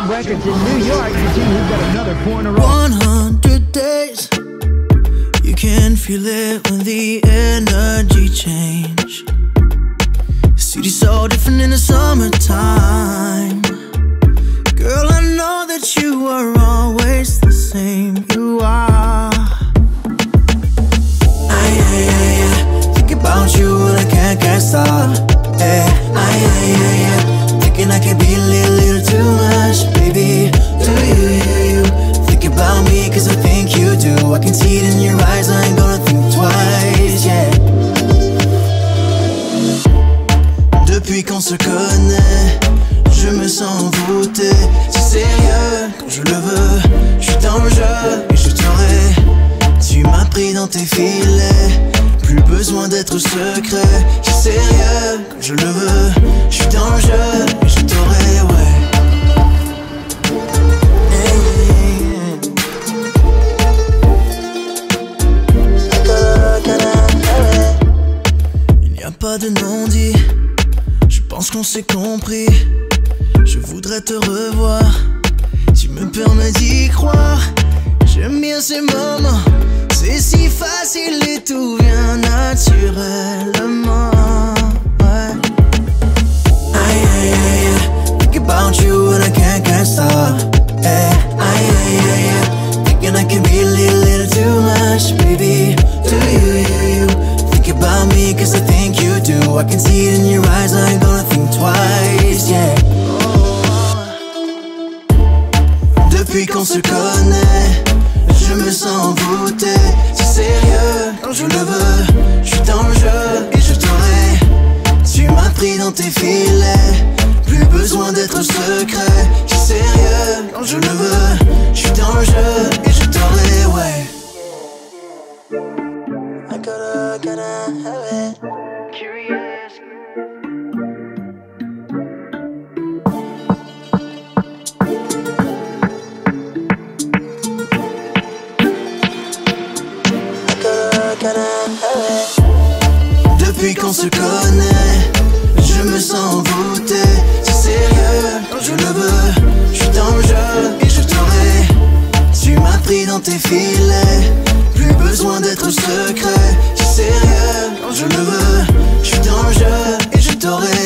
club records in New York to see who got another four in a row. 100 days, you can feel it when the energy change. City's so different in the summertime. Girl, I know that you are always the same. You are. Think about you and I can't stop. Thinking I can be a little too much, baby. Do you think about me? Cause I think you do. I can see it in your eyes, I ain't gonna think twice, yeah. Depuis qu'on se connaît, je me sens envoûté. C'est sérieux, quand je le veux, je suis dans le jeu. Et je t'aurai, tu m'as pris dans tes filets. Plus besoin d'être secret, je suis sérieux, quand je le veux, je suis dans le jeu, et je t'aurai, ouais. Il n'y a pas de non-dit, je pense qu'on s'est compris. Je voudrais te revoir, tu me permets d'y croire. J'aime bien ces moments, c'est si facile et tout vient naturellement, ouais. Think about you and I can't stop, yeah. Thinking I can be a little too much, baby. Do you think about me? Cause I think you do. I can see it in your eyes, I ain't gonna think twice, yeah. Depuis qu'on se connaît, je me sens envoûté. C'est sérieux, quand je le veux, je suis dans le jeu. Et je t'aurai, tu m'as pris dans tes filets. Plus besoin d'être secret. C'est sérieux, quand je le veux, je suis dans le jeu. Et je t'aurai, ouais. I gotta have it. Curious. Depuis qu'on se connaît, je me sens envoûté. C'est sérieux, quand je le veux, je suis dans le jeu. Et je t'aurai, tu m'as pris dans tes filets. Plus besoin d'être secret. C'est sérieux, quand je le veux, je suis dans le jeu. Et je t'aurai.